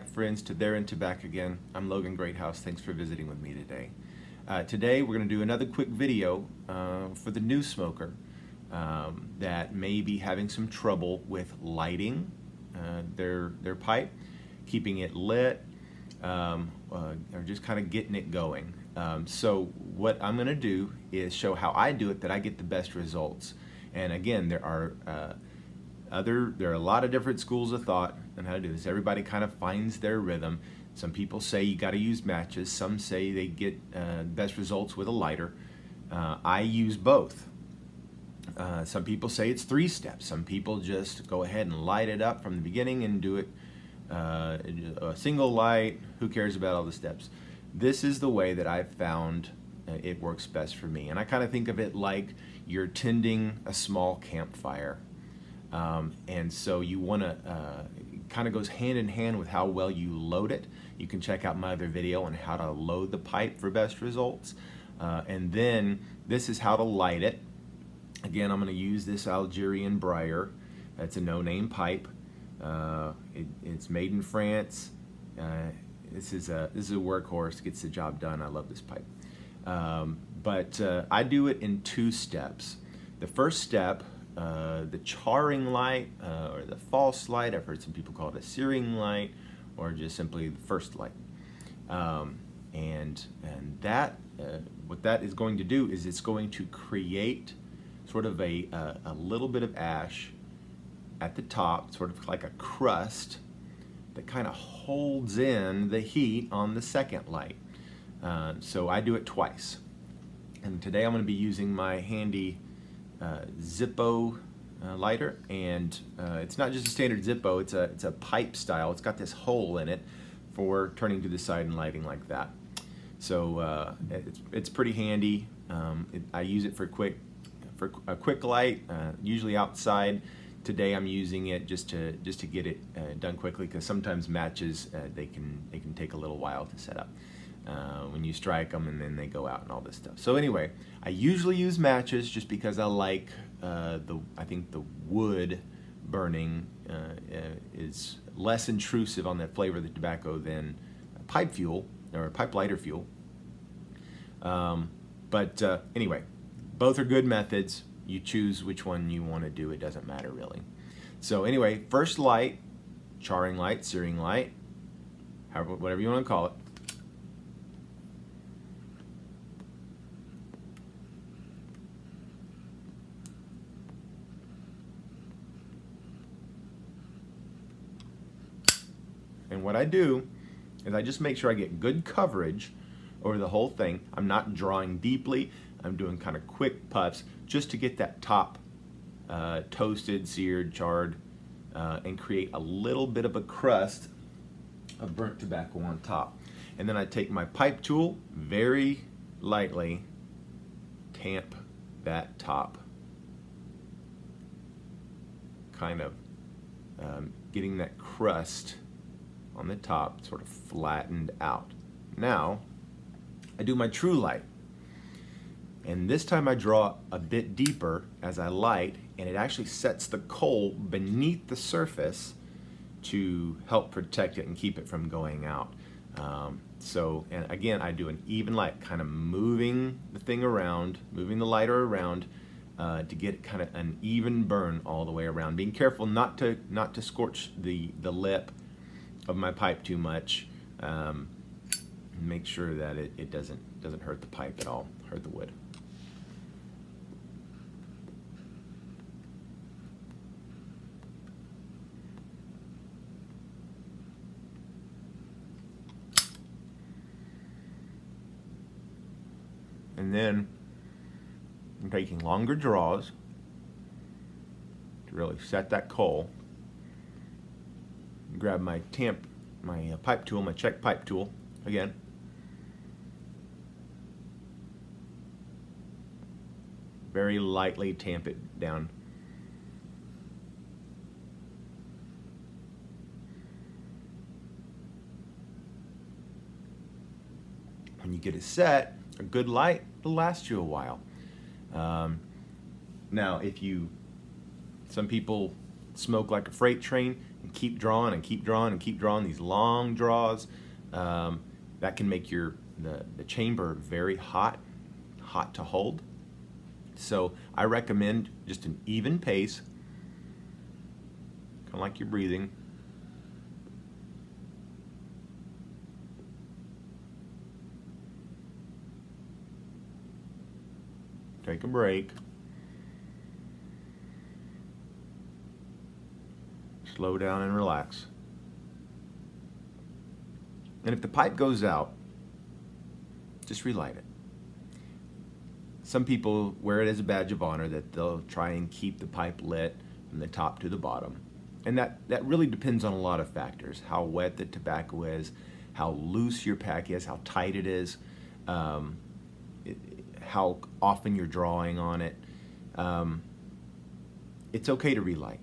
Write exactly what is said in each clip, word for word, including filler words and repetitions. back friends to There and to Back Again. I'm Logan Greathouse. Thanks for visiting with me today. Uh, today we're going to do another quick video uh, for the new smoker um, that may be having some trouble with lighting uh, their, their pipe, keeping it lit, um, uh, or just kind of getting it going. Um, so what I'm going to do is show how I do it that I get the best results. And again, there are uh, Other, there are a lot of different schools of thought on how to do this. Everybody kind of finds their rhythm. Some people say you got to use matches. Some say they get uh, best results with a lighter. Uh, I use both. Uh, some people say it's three steps. Some people just go ahead and light it up from the beginning and do it uh, a single light. Who cares about all the steps? This is the way that I've found uh, it works best for me. And I kind of think of it like you're tending a small campfire. Um, and so you want to, uh, kind of goes hand in hand with how well you load it. You can check out my other video on how to load the pipe for best results. Uh, and then this is how to light it. Again, I'm going to use this Algerian briar. That's a no-name pipe. Uh, it, it's made in France. Uh, this is a, this is a workhorse, gets the job done. I love this pipe. Um, but, uh, I do it in two steps. The first step, Uh, the charring light uh, or the false light. I've heard some people call it a searing light or just simply the first light. Um, and, and that, uh, what that is going to do is it's going to create sort of a, uh, a little bit of ash at the top, sort of like a crust that kind of holds in the heat on the second light. Uh, so I do it twice. And today I'm going to be using my handy Uh, Zippo uh, lighter, and uh, it's not just a standard Zippo, it's a, it's a pipe style. It's got this hole in it for turning to the side and lighting like that. So uh, it's, it's pretty handy. Um, it, I use it for quick for a quick light, uh, usually outside. Today I'm using it just to just to get it uh, done quickly, because sometimes matches uh, they can they can take a little while to set up. Uh, when you strike them and then they go out and all this stuff. So anyway, I usually use matches just because I like uh, the, I think the wood burning uh, is less intrusive on the flavor of the tobacco than pipe fuel or pipe lighter fuel. Um, but uh, anyway, both are good methods. You choose which one you want to do. It doesn't matter really. So anyway, first light, charring light, searing light, however, whatever you want to call it. And what I do is I just make sure I get good coverage over the whole thing. I'm not drawing deeply. I'm doing kind of quick puffs just to get that top uh, toasted, seared, charred, uh, and create a little bit of a crust of burnt tobacco on top. And then I take my pipe tool, very lightly tamp that top, kind of um, getting that crust on the top sort of flattened out. Now I do my true light, and this time I draw a bit deeper as I light, and it actually sets the coal beneath the surface to help protect it and keep it from going out. Um, so and again I do an even light, kind of moving the thing around, moving the lighter around uh, to get kind of an even burn all the way around, being careful not to not to scorch the the lip of my pipe too much. Um, make sure that it, it doesn't doesn't hurt the pipe at all, hurt the wood. And then I'm taking longer draws to really set that coal. Grab my tamp, my uh, pipe tool, my check pipe tool again. Very lightly tamp it down. When you get it set, a good light will last you a while. Um, now, if you, some people smoke like a freight train. and keep drawing and keep drawing and keep drawing these long draws. Um, that can make your the, the chamber very hot, hot to hold. So I recommend just an even pace, kind of like your breathing. Take a break. Slow down and relax. And if the pipe goes out, just relight it. Some people wear it as a badge of honor that they'll try and keep the pipe lit from the top to the bottom. And that, that really depends on a lot of factors. How wet the tobacco is, how loose your pack is, how tight it is, um, it, how often you're drawing on it. Um, it's okay to relight.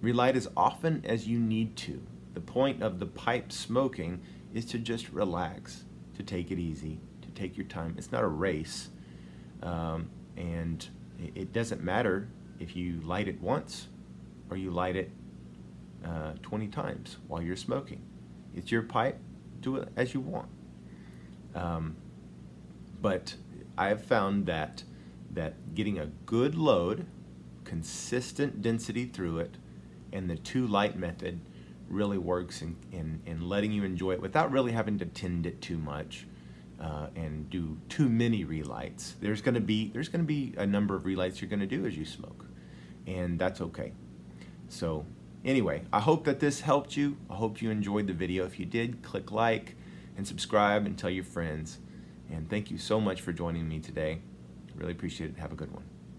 Relight as often as you need to. The point of the pipe smoking is to just relax, to take it easy, to take your time. It's not a race. Um, and it doesn't matter if you light it once or you light it uh, twenty times while you're smoking. It's your pipe, do it as you want. Um, but I have found that, that getting a good load, consistent density through it, and the two light method really works in, in, in letting you enjoy it without really having to tend it too much. Uh, and do too many relights. There's going to be there's going to be a number of relights you're going to do as you smoke, and that's okay. So anyway, I hope that this helped you. I hope you enjoyed the video. If you did, click like and subscribe and tell your friends. And thank you so much for joining me today. Really appreciate it. Have a good one.